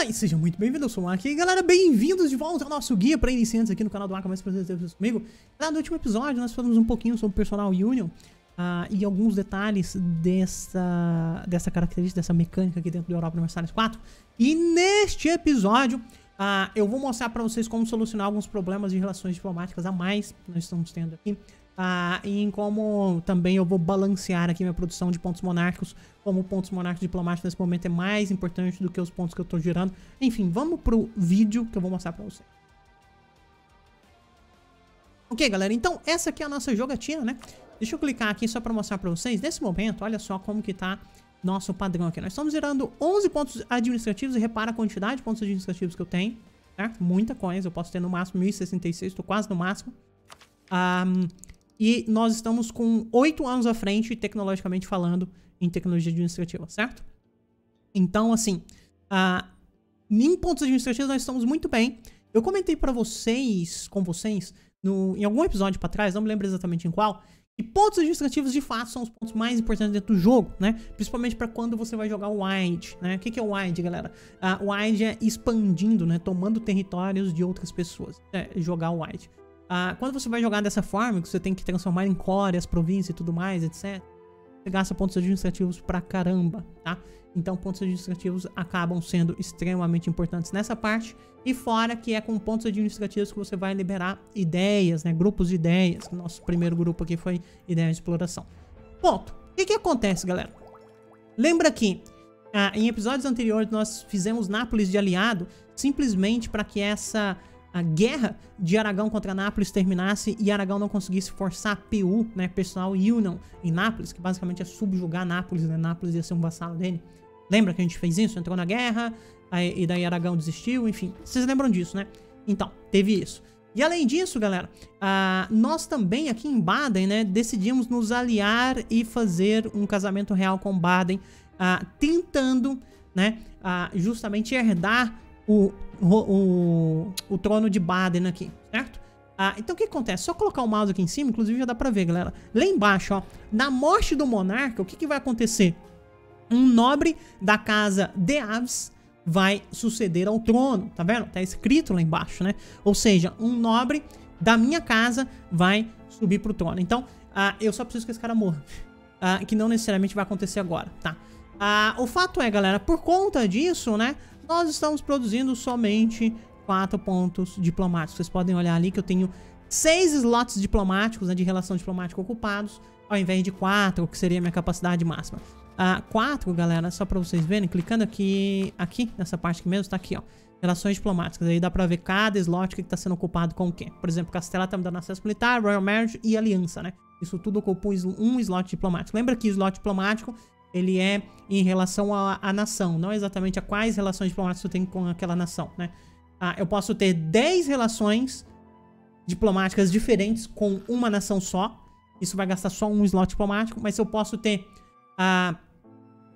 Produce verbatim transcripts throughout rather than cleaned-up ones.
Olá e seja muito bem-vindo, eu sou o Mark e galera, bem-vindos de volta ao nosso guia para iniciantes aqui no canal do Arca, mais prazer ter vocês comigo. No último episódio nós falamos um pouquinho sobre o Personal Union uh, e alguns detalhes dessa, dessa característica, dessa mecânica aqui dentro do Europa Universalis quatro. E neste episódio uh, eu vou mostrar para vocês como solucionar alguns problemas de relações diplomáticas a mais que nós estamos tendo aqui. Ah, e em como também eu vou balancear aqui minha produção de pontos monárquicos, como pontos monárquicos diplomáticos nesse momento é mais importante do que os pontos que eu tô girando. Enfim, vamos pro vídeo que eu vou mostrar pra vocês. Ok, galera, então essa aqui é a nossa jogatina, né? Deixa eu clicar aqui só pra mostrar pra vocês. Nesse momento, olha só como que tá nosso padrão aqui. Nós estamos girando onze pontos administrativos e repara a quantidade de pontos administrativos que eu tenho, certo? Muita coisa, eu posso ter no máximo mil e sessenta e seis, tô quase no máximo. Ah... E nós estamos com oito anos à frente, tecnologicamente falando, em tecnologia administrativa, certo? Então, assim, uh, em pontos administrativos nós estamos muito bem. Eu comentei para vocês, com vocês, no, em algum episódio para trás, não me lembro exatamente em qual, que pontos administrativos, de fato, são os pontos mais importantes dentro do jogo, né? Principalmente para quando você vai jogar wide, né? O que que é wide, galera? Uh, wide é expandindo, né? Tomando territórios de outras pessoas. É, jogar wide. Uh, quando você vai jogar dessa forma, que você tem que transformar em core, as províncias e tudo mais, etcétera, você gasta pontos administrativos pra caramba, tá? Então pontos administrativos acabam sendo extremamente importantes nessa parte. E fora que é com pontos administrativos que você vai liberar ideias, né? Grupos de ideias. Nosso primeiro grupo aqui foi ideia de exploração. Ponto. O que que acontece, galera? Lembra que uh, em episódios anteriores nós fizemos Nápoles de aliado simplesmente pra que essa... a guerra de Aragão contra Nápoles terminasse e Aragão não conseguisse forçar a P U, né, Personal Union, em Nápoles, que basicamente é subjugar Nápoles, né, Nápoles ia ser um vassalo dele. Lembra que a gente fez isso? Entrou na guerra, aí, e daí Aragão desistiu, enfim. Vocês lembram disso, né? Então, teve isso. E além disso, galera, uh, nós também aqui em Baden, né, decidimos nos aliar e fazer um casamento real com Baden, uh, tentando, né, uh, justamente herdar O, o, o trono de Baden aqui, certo? Ah, então o que acontece? Só colocar o mouse aqui em cima, inclusive já dá pra ver, galera. Lá embaixo, ó, na morte do monarca, o que que vai acontecer? Um nobre da casa de Aves vai suceder ao trono, tá vendo? Tá escrito lá embaixo, né? Ou seja, um nobre da minha casa vai subir pro trono. Então, ah, eu só preciso que esse cara morra, ah, que não necessariamente vai acontecer agora, tá? Ah, o fato é, galera, por conta disso, né? Nós estamos produzindo somente quatro pontos diplomáticos. Vocês podem olhar ali que eu tenho seis slots diplomáticos, né, de relação diplomática ocupados, ao invés de quatro, que seria a minha capacidade máxima. Ah, quatro, galera, só para vocês verem, clicando aqui, aqui nessa parte aqui mesmo, tá aqui, ó. Relações diplomáticas. Aí dá para ver cada slot que está sendo ocupado com o quê. Por exemplo, Castela tá me dando acesso militar, Royal Marriage e Aliança, né? Isso tudo ocupa um slot diplomático. Lembra que slot diplomático... ele é em relação à nação, não exatamente a quais relações diplomáticas eu tenho com aquela nação, né? Ah, eu posso ter dez relações diplomáticas diferentes com uma nação só. Isso vai gastar só um slot diplomático, mas eu posso ter ah,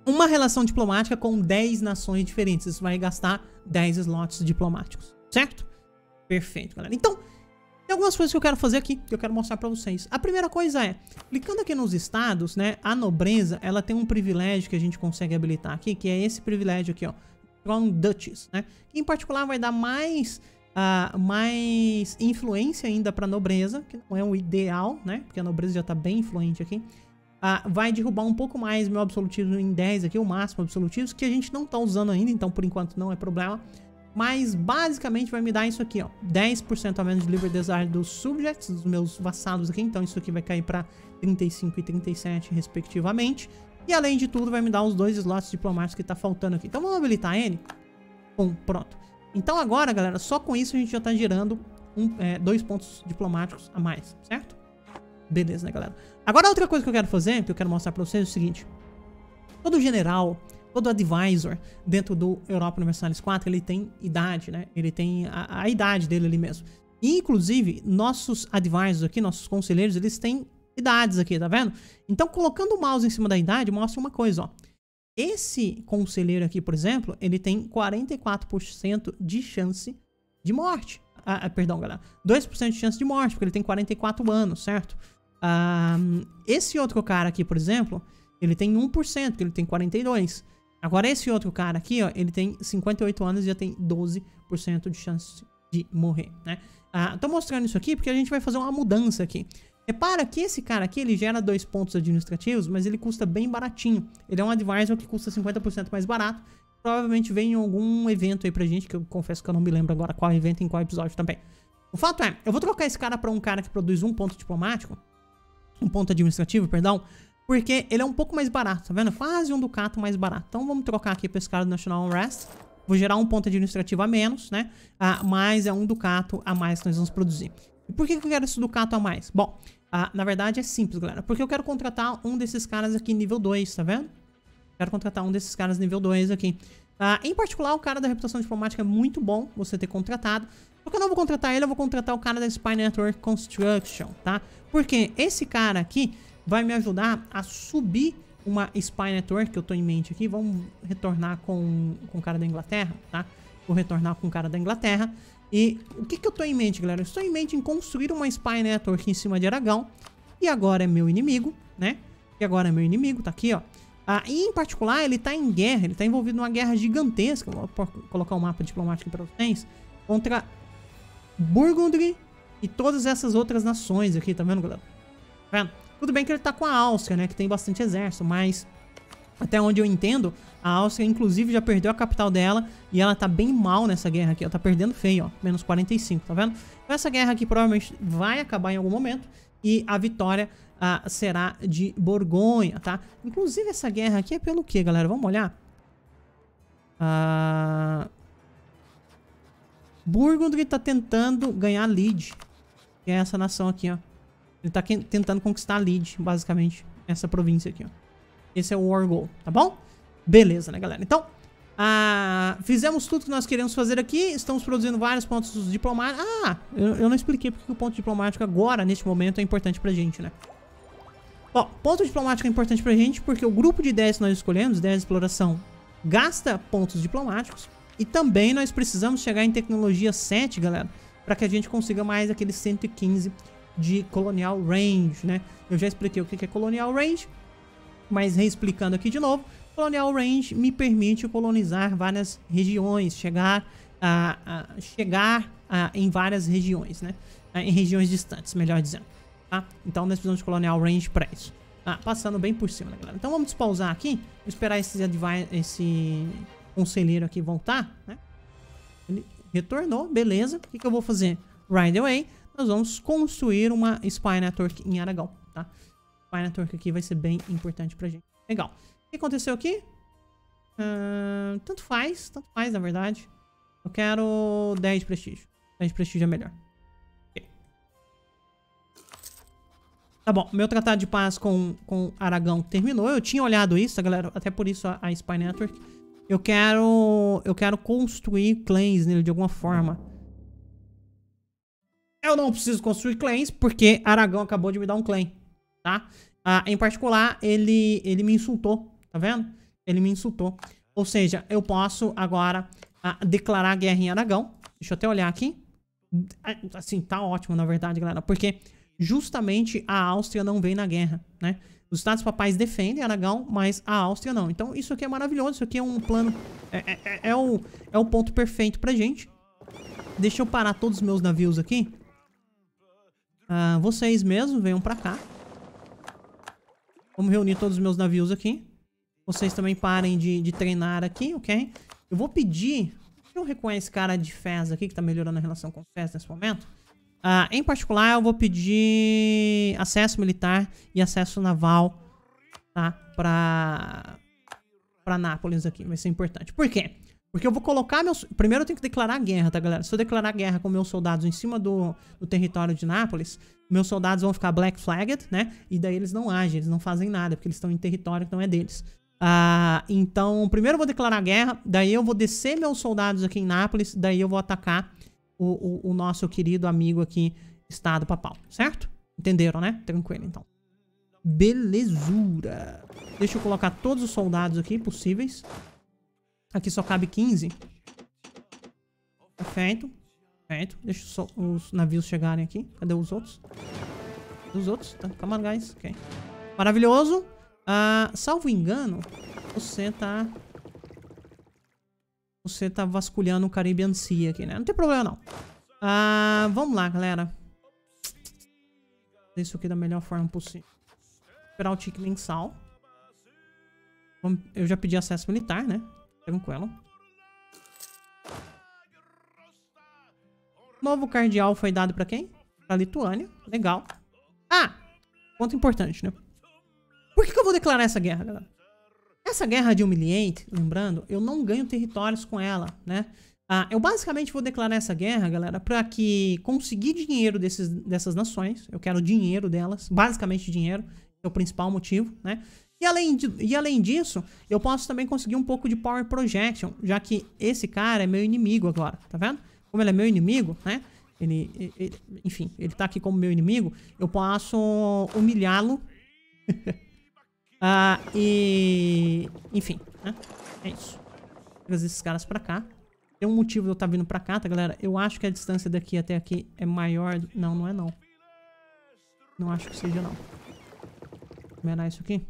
uma relação diplomática com dez nações diferentes. Isso vai gastar dez slots diplomáticos, certo? Perfeito, galera. Então... tem algumas coisas que eu quero fazer aqui, que eu quero mostrar pra vocês. A primeira coisa é, clicando aqui nos estados, né, a nobreza, ela tem um privilégio que a gente consegue habilitar aqui, que é esse privilégio aqui, ó, Strong Duchess, né, que em particular vai dar mais, uh, mais influência ainda pra nobreza, que não é o ideal, né, porque a nobreza já tá bem influente aqui. Uh, vai derrubar um pouco mais meu absolutismo em dez aqui, o máximo absolutismo, que a gente não tá usando ainda, então por enquanto não é problema. Mas basicamente vai me dar isso aqui, ó, dez por cento a menos de livre desejo dos subjects, dos meus vassalos aqui. Então isso aqui vai cair para trinta e cinco e trinta e sete respectivamente. E além de tudo vai me dar os dois slots diplomáticos que tá faltando aqui. Então vamos habilitar ele. Bom, pronto. Então agora, galera, só com isso a gente já tá girando um, é, dois pontos diplomáticos a mais, certo? Beleza, né, galera? Agora outra coisa que eu quero fazer, que eu quero mostrar pra vocês é o seguinte. Todo general... todo advisor dentro do Europa Universalis quatro, ele tem idade, né? Ele tem a, a idade dele ali mesmo. E, inclusive, nossos advisors aqui, nossos conselheiros, eles têm idades aqui, tá vendo? Então, colocando o mouse em cima da idade, mostra uma coisa, ó. Esse conselheiro aqui, por exemplo, ele tem quarenta e quatro por cento de chance de morte. Ah, perdão, galera. dois por cento de chance de morte, porque ele tem quarenta e quatro anos, certo? Ah, esse outro cara aqui, por exemplo, ele tem um por cento, porque ele tem quarenta e dois por cento. Agora esse outro cara aqui, ó, ele tem cinquenta e oito anos e já tem doze por cento de chance de morrer, né? Ah, tô mostrando isso aqui porque a gente vai fazer uma mudança aqui. Repara que esse cara aqui, ele gera dois pontos administrativos, mas ele custa bem baratinho. Ele é um advisor que custa cinquenta por cento mais barato. Provavelmente vem em algum evento aí pra gente, que eu confesso que eu não me lembro agora qual evento e em qual episódio também. O fato é, eu vou trocar esse cara pra um cara que produz um ponto diplomático, um ponto administrativo, perdão, porque ele é um pouco mais barato, tá vendo? Quase um ducato mais barato. Então vamos trocar aqui pra esse cara do National Unrest. Vou gerar um ponto administrativo a menos, né? Ah, mas é um ducato a mais que nós vamos produzir. E por que eu quero esse ducato a mais? Bom, ah, na verdade é simples, galera. Porque eu quero contratar um desses caras aqui nível dois, tá vendo? Quero contratar um desses caras nível dois aqui. Ah, em particular, o cara da reputação diplomática é muito bom você ter contratado. Só que eu não vou contratar ele, eu vou contratar o cara da Spy Network Construction, tá? Porque esse cara aqui vai me ajudar a subir uma Spy Network que eu tô em mente aqui. Vamos retornar com, com o cara da Inglaterra, tá? Vou retornar com o cara da Inglaterra. E o que que eu tô em mente, galera? Eu estou em mente em construir uma Spy Network em cima de Aragão. E agora é meu inimigo, né? E agora é meu inimigo, tá aqui, ó. Ah, e em particular, ele tá em guerra, ele tá envolvido numa guerra gigantesca. Vou colocar um mapa diplomático para vocês. Contra Burgundy e todas essas outras nações aqui, tá vendo, galera? Tá vendo? Tudo bem que ele tá com a Áustria, né, que tem bastante exército, mas até onde eu entendo, a Áustria, inclusive, já perdeu a capital dela e ela tá bem mal nessa guerra aqui, ó, tá perdendo feio, ó, menos quarenta e cinco, tá vendo? Então essa guerra aqui provavelmente vai acabar em algum momento e a vitória ah, será de Borgonha, tá? Inclusive essa guerra aqui é pelo quê, galera? Vamos olhar. Ah... Burgundy tá tentando ganhar lead, que é essa nação aqui, ó. Ele tá tentando conquistar lead, basicamente, essa província aqui, ó. Esse é o War Goal, tá bom? Beleza, né, galera? Então, ah, fizemos tudo que nós queríamos fazer aqui. Estamos produzindo vários pontos diplomáticos. Ah, eu, eu não expliquei porque o ponto diplomático agora, neste momento, é importante pra gente, né? Bom, ponto diplomático é importante pra gente porque o grupo de ideias que nós escolhemos, ideias de exploração, gasta pontos diplomáticos. E também nós precisamos chegar em tecnologia sete, galera, pra que a gente consiga mais aqueles cento e quinze de Colonial Range, né? Eu já expliquei o que é Colonial Range, mas reexplicando aqui de novo, Colonial Range me permite colonizar várias regiões, chegar, a, a, chegar a, em várias regiões, né? Em regiões distantes, melhor dizendo. Tá? Então nós precisamos de Colonial Range para isso. Ah, passando bem por cima, né, galera? Então vamos despausar aqui, esperar esse, esse conselheiro aqui voltar, né? Ele retornou, beleza. O que, que eu vou fazer? Right away. Nós vamos construir uma Spy Network em Aragão, tá? Spy Network aqui vai ser bem importante pra gente. Legal. O que aconteceu aqui? Uh, tanto faz, tanto faz, na verdade. Eu quero dez de prestígio. dez de prestígio é melhor. Okay. Tá bom, meu tratado de paz com, com Aragão terminou. Eu tinha olhado isso, galera, até por isso a, a Spy Network. Eu quero, eu quero construir clãs nele de alguma forma. Eu não preciso construir clãs, porque Aragão acabou de me dar um clã, tá? Ah, em particular, ele, ele me insultou, tá vendo? Ele me insultou. Ou seja, eu posso agora ah, declarar guerra em Aragão. Deixa eu até olhar aqui. Assim, tá ótimo, na verdade, galera. Porque justamente a Áustria não vem na guerra, né? Os Estados Papais defendem Aragão, mas a Áustria não. Então, isso aqui é maravilhoso. Isso aqui é um plano... É, é, é, o, é o ponto perfeito pra gente. Deixa eu parar todos os meus navios aqui. Uh, vocês mesmos venham pra cá. Vamos reunir todos os meus navios aqui. Vocês também parem de, de treinar aqui, ok? Eu vou pedir... Deixa eu recuar esse cara de Fez aqui, que tá melhorando a relação com Fez nesse momento. Uh, em particular, eu vou pedir acesso militar e acesso naval, tá? Pra... Pra Nápoles aqui. Vai ser importante. Por quê? Porque eu vou colocar meus... Primeiro eu tenho que declarar guerra, tá, galera? Se eu declarar guerra com meus soldados em cima do, do território de Nápoles, meus soldados vão ficar black flagged, né? E daí eles não agem, eles não fazem nada, porque eles estão em território que não é deles. Ah, então, primeiro eu vou declarar guerra, daí eu vou descer meus soldados aqui em Nápoles, daí eu vou atacar o, o, o nosso querido amigo aqui, Estado Papal, certo? Entenderam, né? Tranquilo, então. Belezura. Deixa eu colocar todos os soldados aqui possíveis. Aqui só cabe quinze. Perfeito. Perfeito. Deixa só os navios chegarem aqui. Cadê os outros? Cadê os outros? Tá, calma, guys. Ok. Maravilhoso. Ah, salvo engano, você tá você tá vasculhando o Caribbean Sea aqui, né? Não tem problema, não. Ah, vamos lá, galera. Fazer isso aqui da melhor forma possível. Esperar o tique mensal. Eu já pedi acesso militar, né? Tranquilo. Novo cardeal foi dado pra quem? Pra Lituânia. Legal. Ah! Ponto importante, né? Por que que eu vou declarar essa guerra, galera? Essa guerra de humilhante, lembrando, eu não ganho territórios com ela, né? Ah, eu basicamente vou declarar essa guerra, galera, pra que conseguir dinheiro desses, dessas nações. Eu quero dinheiro delas. Basicamente dinheiro. É o principal motivo, né? E além, de, e além disso, eu posso também conseguir um pouco de Power Projection, já que esse cara é meu inimigo agora, tá vendo? Como ele é meu inimigo, né? Ele, ele enfim, ele tá aqui como meu inimigo. Eu posso humilhá-lo. ah, e... Enfim, né? É isso. Vou trazer esses caras pra cá. Tem um motivo de eu estar vindo pra cá, tá, galera? Eu acho que a distância daqui até aqui é maior... Não, não é não. Não acho que seja, não. Vou mirar isso aqui.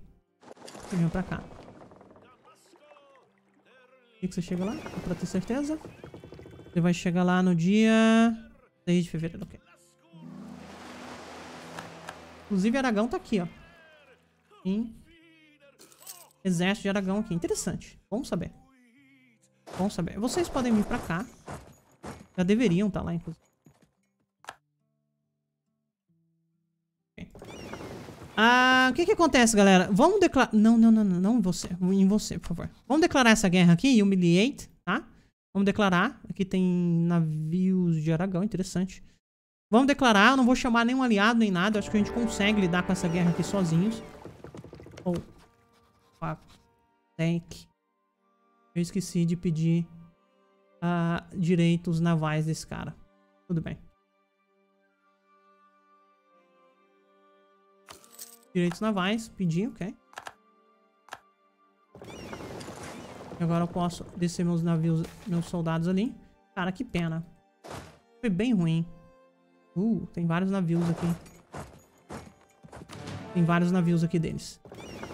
E vem pra cá. O que que você chega lá? Só pra ter certeza. Você vai chegar lá no dia seis de fevereiro, ok. Inclusive, Aragão tá aqui, ó. Em exército de Aragão aqui. Interessante. Vamos saber. Vamos saber. Vocês podem vir pra cá. Já deveriam estar tá lá, inclusive. Okay. Ah, o que que acontece, galera? Vamos declarar... Não, não, não, não. Não em você. Em você, por favor. Vamos declarar essa guerra aqui. Humiliate, tá? Vamos declarar. Aqui tem navios de Aragão, interessante. Vamos declarar. Eu não vou chamar nenhum aliado nem nada. Eu acho que a gente consegue lidar com essa guerra aqui sozinhos. Oh. Fuck. Thank. Eu esqueci de pedir uh, direitos navais desse cara. Tudo bem. Direitos navais. Pedi, ok. Agora eu posso descer meus navios, meus soldados ali. Cara, que pena. Foi bem ruim. Uh, tem vários navios aqui. Tem vários navios aqui deles.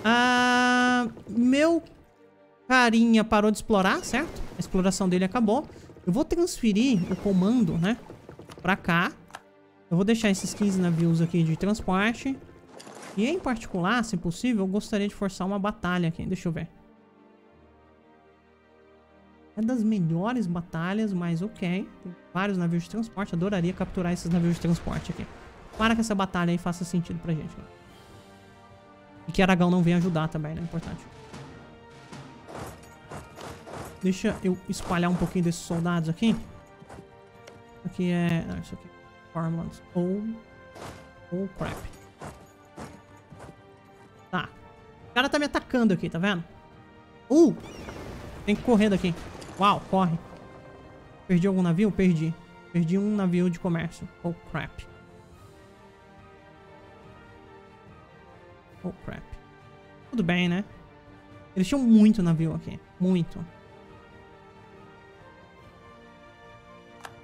Ah, meu carinha parou de explorar, certo? A exploração dele acabou. Eu vou transferir o comando, né? Pra cá. Eu vou deixar esses quinze navios aqui de transporte. E em particular, se possível, eu gostaria de forçar uma batalha aqui. Deixa eu ver. É das melhores batalhas, mas ok. Tem vários navios de transporte. Adoraria capturar esses navios de transporte aqui. Para que essa batalha aí faça sentido pra gente. Né? E que Aragão não venha ajudar também, né? Importante. Deixa eu espalhar um pouquinho desses soldados aqui. Isso aqui é... Não, isso aqui é farmlands. Oh, oh crap. Tá. O cara tá me atacando aqui, tá vendo? Uh! Tem que correr daqui. Uau, corre. Perdi algum navio? Perdi. Perdi um navio de comércio. Oh, crap. Oh, crap. Tudo bem, né? Eles tinham muito navio aqui. Muito.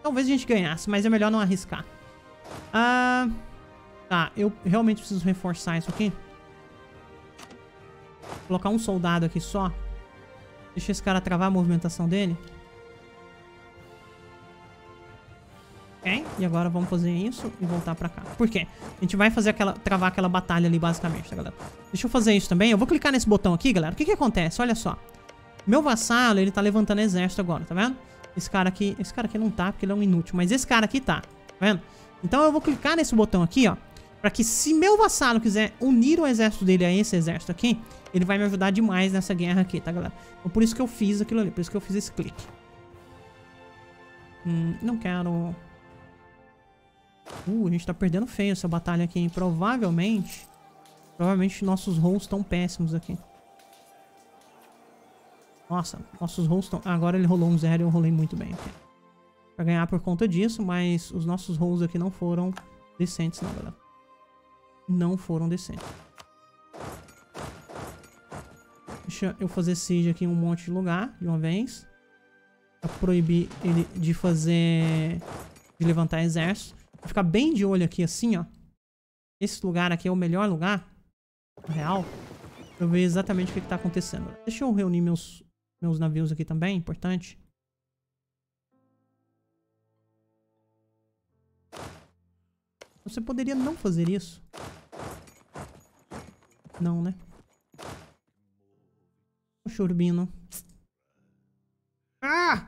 Talvez a gente ganhasse, mas é melhor não arriscar. Ah, tá, eu realmente preciso reforçar isso aqui. Vou colocar um soldado aqui só. Deixa esse cara travar a movimentação dele. Ok, e agora vamos fazer isso e voltar pra cá. Por quê? A gente vai fazer aquela, travar aquela batalha ali basicamente, tá, galera? Deixa eu fazer isso também. Eu vou clicar nesse botão aqui, galera. O que que acontece? Olha só. Meu vassalo, ele tá levantando exército agora, tá vendo? Esse cara aqui... Esse cara aqui não tá, porque ele é um inútil. Mas esse cara aqui tá, tá vendo? Então eu vou clicar nesse botão aqui, ó. Pra que se meu vassalo quiser unir o exército dele a esse exército aqui, ele vai me ajudar demais nessa guerra aqui, tá, galera? Então por isso que eu fiz aquilo ali, por isso que eu fiz esse clique. Hum, não quero... Uh, a gente tá perdendo feio essa batalha aqui, hein? Provavelmente... Provavelmente nossos rolls estão péssimos aqui. Nossa, nossos rolls estão... Ah, agora ele rolou um zero e eu rolei muito bem aqui. Pra ganhar por conta disso, mas os nossos rolls aqui não foram decentes, não, galera. Não foram decentes. Deixa eu fazer siege aqui em um monte de lugar de uma vez. Pra proibir ele de fazer... De levantar exército. Vou ficar bem de olho aqui assim, ó. Esse lugar aqui é o melhor lugar. Na real. Pra eu ver exatamente o que que tá acontecendo. Deixa eu reunir meus, meus navios aqui também. Importante. Você poderia não fazer isso? Não, né? Poxa, Urbino. Ah!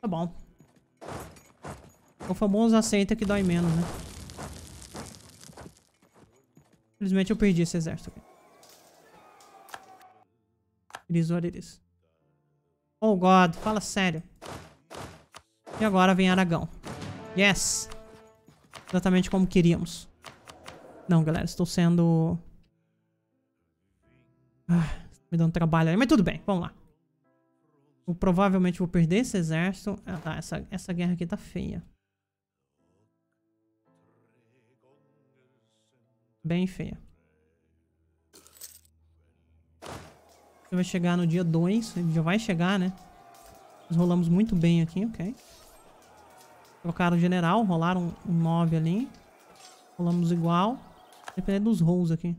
Tá bom. O famoso aceita que dói menos, né? Infelizmente eu perdi esse exército aqui. Eles olham eles. Oh, God. Fala sério. E agora vem Aragão. Yes! Exatamente como queríamos. Não, galera. Estou sendo... Ah, me dando trabalho aí. Mas tudo bem. Vamos lá. Eu provavelmente vou perder esse exército. Ah, tá. Essa, essa guerra aqui tá feia. Bem feia. Vai chegar no dia dois. Já vai chegar, né? Nós rolamos muito bem aqui, ok. Trocaram o general. Rolaram um nove ali. Rolamos igual. Dependendo dos rolls aqui.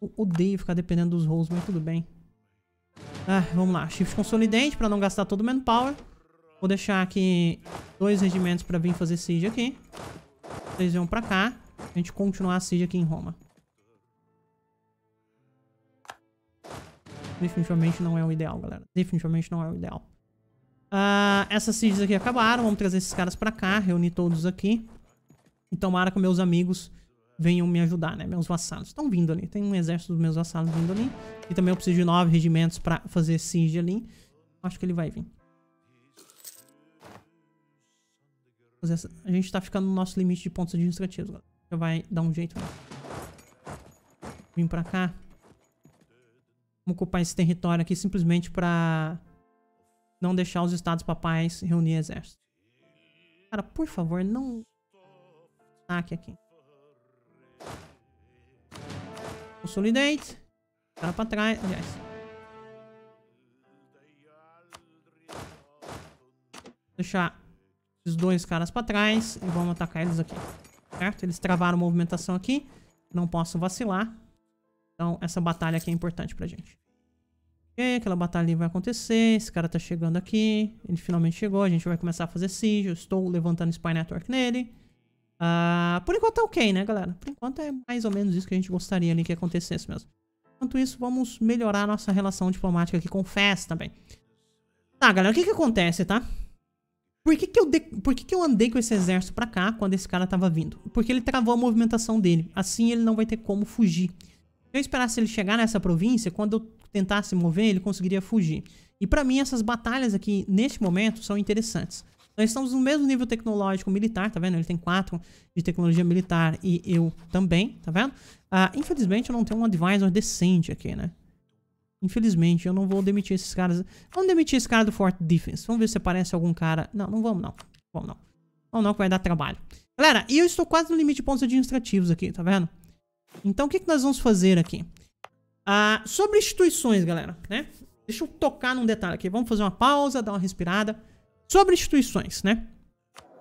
Eu odeio ficar dependendo dos rolls, mas tudo bem. Ah, vamos lá. Shift consolidante pra não gastar todo o manpower. Vou deixar aqui dois regimentos pra vir fazer siege aqui. Vocês vão pra cá. A gente continuar a siege aqui em Roma. Definitivamente não é o ideal, galera. Definitivamente não é o ideal. Uh, essas sieges aqui acabaram. Vamos trazer esses caras pra cá. Reunir todos aqui. E tomara que meus amigos venham me ajudar, né? Meus vassalos estão vindo ali. Tem um exército dos meus vassalos vindo ali. E também eu preciso de nove regimentos pra fazer siege ali. Acho que ele vai vir. A gente tá ficando no nosso limite de pontos administrativos, galera. Já vai dar um jeito. Né? Vim pra cá. Vamos ocupar esse território aqui simplesmente pra não deixar os estados papais reunir exército. Cara, por favor, não ataque aqui. Consolidate. Cara pra trás. Aliás. Deixar esses dois caras pra trás e vamos atacar eles aqui. Certo? Eles travaram a movimentação aqui. Não posso vacilar. Então, essa batalha aqui é importante pra gente. Ok, aquela batalha ali vai acontecer. Esse cara tá chegando aqui. Ele finalmente chegou. A gente vai começar a fazer siege. Eu estou levantando Spy Network nele. Uh, por enquanto tá ok, né, galera? Por enquanto é mais ou menos isso que a gente gostaria ali que acontecesse mesmo. Enquanto isso, vamos melhorar a nossa relação diplomática aqui com o Fez também. Tá, galera, o que que acontece, tá? Por que que eu de... por que que eu andei com esse exército pra cá quando esse cara tava vindo? Porque ele travou a movimentação dele. Assim ele não vai ter como fugir. Se eu esperasse ele chegar nessa província, quando eu tentasse mover, ele conseguiria fugir. E pra mim, essas batalhas aqui, neste momento, são interessantes. Nós estamos no mesmo nível tecnológico militar, tá vendo? Ele tem quatro de tecnologia militar e eu também, tá vendo? Ah, infelizmente, eu não tenho um advisor decente aqui, né? Infelizmente, eu não vou demitir esses caras. Vamos demitir esse cara do Fort Defense. Vamos ver se aparece algum cara... Não, não vamos não. Vamos não. Vamos não, que vai dar trabalho. Galera, e eu estou quase no limite de pontos administrativos aqui, tá vendo? Então, o que que nós vamos fazer aqui? Ah, sobre instituições, galera, né? Deixa eu tocar num detalhe aqui. Vamos fazer uma pausa, dar uma respirada. Sobre instituições, né?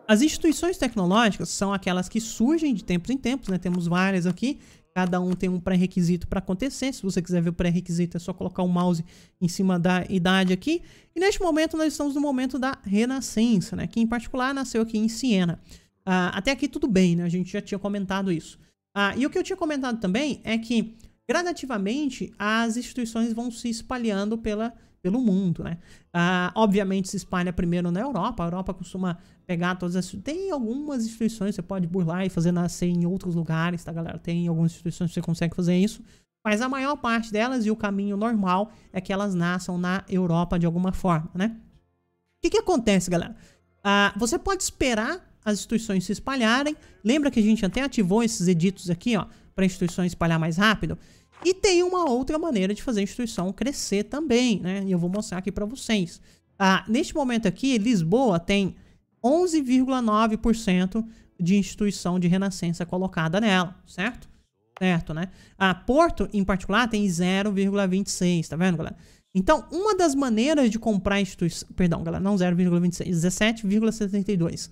As instituições tecnológicas são aquelas que surgem de tempos em tempos, né? Temos várias aqui. Cada um tem um pré-requisito para acontecer. Se você quiser ver o pré-requisito, é só colocar o mouse em cima da idade aqui. E neste momento, nós estamos no momento da Renascença, né? Que, em particular, nasceu aqui em Siena. Ah, até aqui tudo bem, né? A gente já tinha comentado isso. Ah, e o que eu tinha comentado também é que, gradativamente, as instituições vão se espalhando pela, pelo mundo, né? Ah, obviamente, se espalha primeiro na Europa. A Europa costuma pegar todas as... Tem algumas instituições que você pode burlar e fazer nascer em outros lugares, tá, galera? Tem algumas instituições que você consegue fazer isso. Mas a maior parte delas e o caminho normal é que elas nasçam na Europa de alguma forma, né? O que que acontece, galera? Ah, você pode esperar as instituições se espalharem. Lembra que a gente até ativou esses editos aqui, ó, para instituições espalhar mais rápido. E tem uma outra maneira de fazer a instituição crescer também, né? E eu vou mostrar aqui para vocês. Ah, neste momento aqui, Lisboa tem onze vírgula nove por cento de instituição de renascença colocada nela, certo? Certo, né? Ah, Porto, em particular, tem zero vírgula vinte e seis, tá vendo, galera? Então, uma das maneiras de comprar instituição... Perdão, galera, não zero vírgula vinte e seis, dezessete vírgula setenta e dois.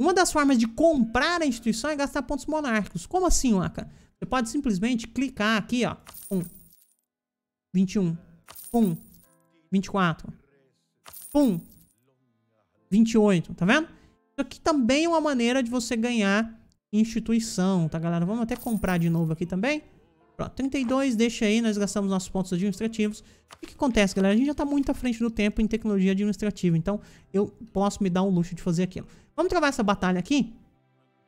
Uma das formas de comprar a instituição é gastar pontos monárquicos. Como assim, Waka? Você pode simplesmente clicar aqui, ó. Pum. vinte e um. Pum. vinte e quatro. Pum. vinte e oito, tá vendo? Isso aqui também é uma maneira de você ganhar instituição, tá, galera? Vamos até comprar de novo aqui também. Pronto, trinta e dois, deixa aí, nós gastamos nossos pontos administrativos. O que acontece, galera? A gente já tá muito à frente do tempo em tecnologia administrativa, então eu posso me dar o luxo de fazer aquilo. Vamos travar essa batalha aqui?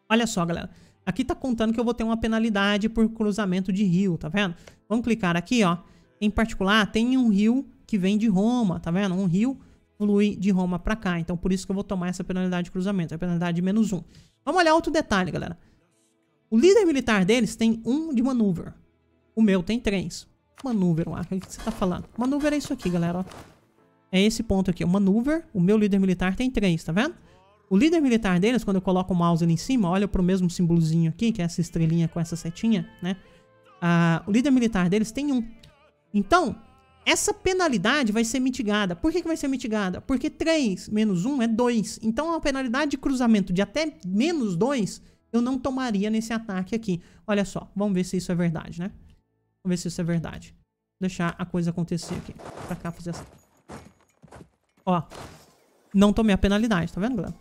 Olha só, galera. Aqui tá contando que eu vou ter uma penalidade por cruzamento de rio, tá vendo? Vamos clicar aqui, ó. Em particular, tem um rio que vem de Roma, tá vendo? Um rio flui de Roma pra cá, então por isso que eu vou tomar essa penalidade de cruzamento, a penalidade de menos um. Vamos olhar outro detalhe, galera. O líder militar deles tem um de manúver. O meu tem três. Manúver, o que você tá falando? Manúver é isso aqui, galera, ó. É esse ponto aqui, o manúver. O meu líder militar tem três, tá vendo? O líder militar deles, quando eu coloco o mouse ali em cima, olha pro mesmo símbolozinho aqui, que é essa estrelinha com essa setinha, né? Ah, o líder militar deles tem um. Então, essa penalidade vai ser mitigada. Por que que vai ser mitigada? Porque três menos um é dois. Então, a penalidade de cruzamento de até menos dois, eu não tomaria nesse ataque aqui. Olha só, vamos ver se isso é verdade, né? Vamos ver se isso é verdade. Vou deixar a coisa acontecer aqui. Pra cá, fazer assim. Ó, não tomei a penalidade, tá vendo, galera?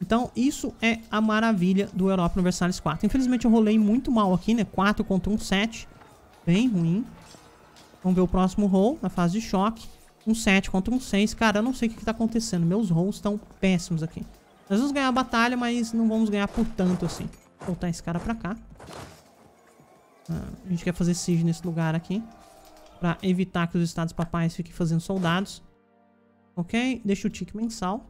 Então, isso é a maravilha do Europa Universalis quatro. Infelizmente, eu rolei muito mal aqui, né? quatro contra um sete. Bem ruim. Vamos ver o próximo roll na fase de choque. um sete contra um seis. Cara, eu não sei o que que tá acontecendo. Meus rolls estão péssimos aqui. Nós vamos ganhar a batalha, mas não vamos ganhar por tanto, assim. Vou voltar esse cara pra cá. Ah, a gente quer fazer siege nesse lugar aqui, pra evitar que os Estados Papais fiquem fazendo soldados. Ok? Deixa o tique mensal.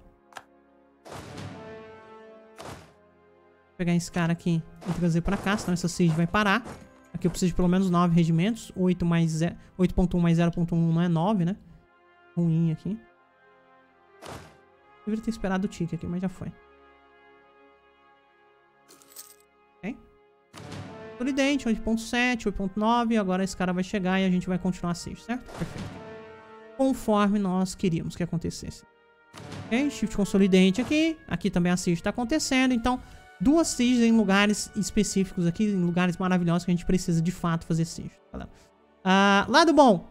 Vou pegar esse cara aqui e trazer pra cá, senão essa siege vai parar. Aqui eu preciso de pelo menos nove regimentos. oito ponto um mais zero ponto um não é nove, né? Ruim aqui. Deveria ter esperado o tique aqui, mas já foi. Ok. Solidente, oito ponto sete, oito ponto nove. Agora esse cara vai chegar e a gente vai continuar a siege, certo? Perfeito. Conforme nós queríamos que acontecesse. Ok? Shift consolidante aqui. Aqui também a siege tá acontecendo, então... Duas sieges em lugares específicos aqui, em lugares maravilhosos que a gente precisa de fato fazer siege, galera. Uh, lado bom,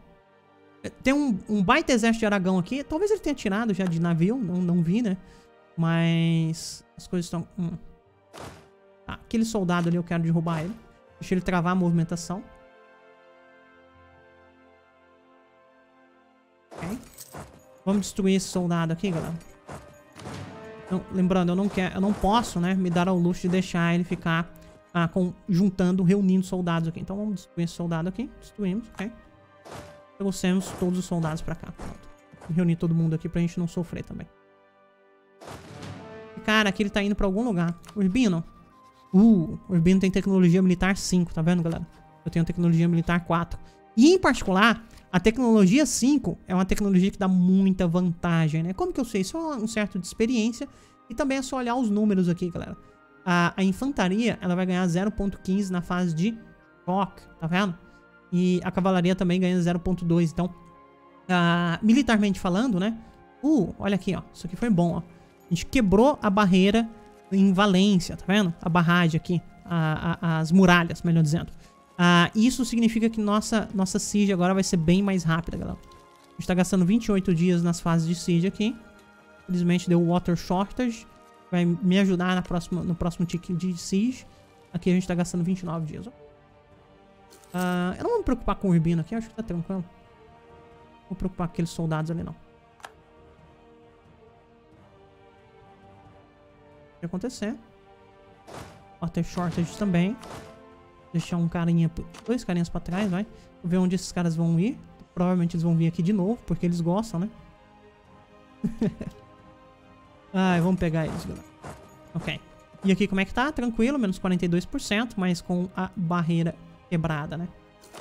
tem um, um baita exército de Aragão aqui. Talvez ele tenha tirado já de navio, não, não vi, né? Mas as coisas estão... Hum. Ah, aquele soldado ali eu quero derrubar ele. Deixa ele travar a movimentação. Ok. Vamos destruir esse soldado aqui, galera. Lembrando, eu não quero, eu não posso, né, me dar ao luxo de deixar ele ficar ah, com, juntando, reunindo soldados aqui. Então vamos destruir esse soldado aqui. Destruímos, ok. Trouxemos todos os soldados pra cá. Pronto. Reunir todo mundo aqui pra gente não sofrer também. Cara, aqui ele tá indo pra algum lugar. Urbino. Uh, Urbino tem tecnologia militar cinco, tá vendo, galera? Eu tenho tecnologia militar quatro. E em particular... A tecnologia cinco é uma tecnologia que dá muita vantagem, né? Como que eu sei? Só um certo de experiência. E também é só olhar os números aqui, galera. A, a infantaria, ela vai ganhar zero ponto quinze na fase de choque, tá vendo? E a cavalaria também ganha zero ponto dois. Então, uh, militarmente falando, né? Uh, olha aqui, ó. Isso aqui foi bom, ó. A gente quebrou a barreira em Valência, tá vendo? A barragem aqui. A, a, as muralhas, melhor dizendo. Ah, isso significa que nossa, nossa siege agora vai ser bem mais rápida, galera. A gente tá gastando vinte e oito dias nas fases de siege aqui. Infelizmente deu water shortage. Vai me ajudar na próxima, no próximo tick de siege. Aqui a gente tá gastando vinte e nove dias, ó. Ah, eu não vou me preocupar com o Urbino aqui, acho que tá tranquilo. Não vou preocupar com aqueles soldados ali, não. O que vai acontecer? Water shortage também. Deixar um carinha, dois carinhas pra trás, vai. Vou ver onde esses caras vão ir. Provavelmente eles vão vir aqui de novo, porque eles gostam, né? Ai, vamos pegar eles, galera. Ok. E aqui como é que tá? Tranquilo, menos quarenta e dois por cento, mas com a barreira quebrada, né?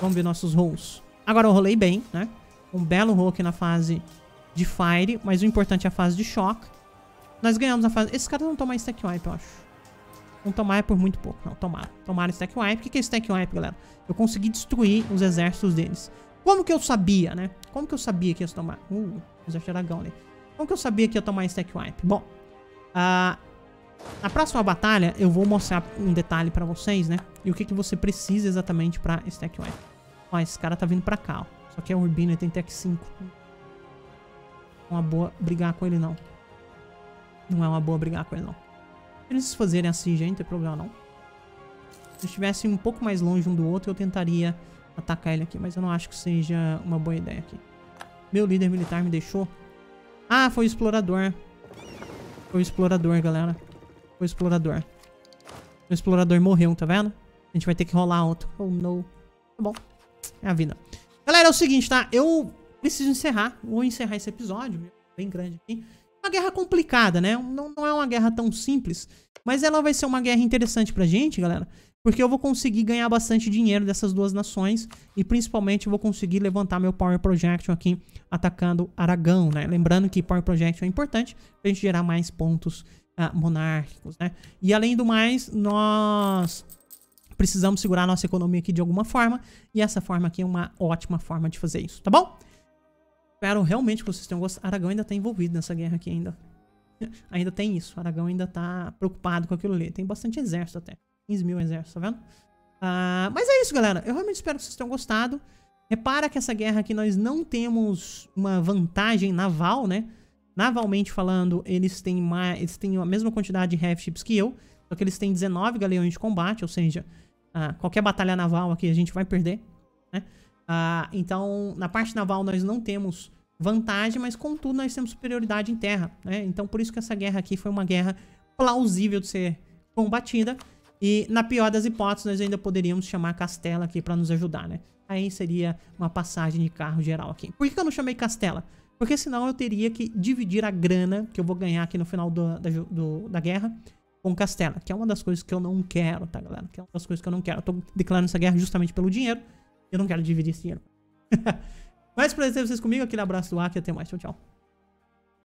Vamos ver nossos rolls. Agora eu rolei bem, né? Um belo roll aqui na fase de fire, mas o importante é a fase de choque. Nós ganhamos na fase... Esses caras não tomam stack wipe, eu acho. Não tomar por muito pouco, não, tomaram. Tomaram stack wipe. O que que é stack wipe, galera? Eu consegui destruir os exércitos deles. Como que eu sabia, né? Como que eu sabia que ia tomar? Uh, exército Aragão ali. Como que eu sabia que ia tomar stack wipe? Bom, uh, na próxima batalha eu vou mostrar um detalhe pra vocês, né? E o que que você precisa exatamente pra stack wipe. Ó, esse cara tá vindo pra cá, ó. Só que é o Urbino, ele tem tech cinco. Não é uma boa brigar com ele, não. Não é uma boa brigar com ele, não. Eles fazerem assim, gente, não tem problema, não. Se estivessem um pouco mais longe um do outro, eu tentaria atacar ele aqui. Mas eu não acho que seja uma boa ideia aqui. Meu líder militar me deixou. Ah, foi o explorador. Foi o explorador, galera. Foi o explorador. O explorador morreu, tá vendo? A gente vai ter que rolar outro. Oh, não. Tá bom. É a vida. Galera, é o seguinte, tá? Eu preciso encerrar. Vou encerrar esse episódio. Bem grande aqui. Uma guerra complicada, né? Não, não é uma guerra tão simples. Mas ela vai ser uma guerra interessante pra gente, galera. Porque eu vou conseguir ganhar bastante dinheiro dessas duas nações. E principalmente eu vou conseguir levantar meu Power Projection aqui, atacando Aragão, né? Lembrando que Power Projection é importante pra gente gerar mais pontos ah, monárquicos, né? E além do mais, nós precisamos segurar a nossa economia aqui de alguma forma. E essa forma aqui é uma ótima forma de fazer isso, tá bom? Espero realmente que vocês tenham gostado. Aragão ainda tá envolvido nessa guerra aqui ainda. Ainda tem isso. Aragão ainda tá preocupado com aquilo ali. Tem bastante exército até. quinze mil exércitos, tá vendo? Uh, mas é isso, galera. Eu realmente espero que vocês tenham gostado. Repara que essa guerra aqui nós não temos uma vantagem naval, né? Navalmente falando, eles têm, mais, eles têm a mesma quantidade de heavy ships que eu. Só que eles têm dezenove galeões de combate, ou seja, uh, qualquer batalha naval aqui a gente vai perder, né? Uh, então, na parte naval nós não temos vantagem, mas contudo nós temos superioridade em terra, né? Então, por isso que essa guerra aqui foi uma guerra plausível de ser combatida. E na pior das hipóteses, nós ainda poderíamos chamar a Castela aqui pra nos ajudar, né? Aí seria uma passagem de carro geral aqui. Por que eu não chamei Castela? Porque senão eu teria que dividir a grana que eu vou ganhar aqui no final do, da, do, da guerra com Castela. Que é uma das coisas que eu não quero, tá, galera? Que é uma das coisas que eu não quero. Eu tô declarando essa guerra justamente pelo dinheiro. Eu não quero dividir esse dinheiro. Mas prazer ter vocês comigo. Aquele abraço do Aki e até mais. Tchau, tchau.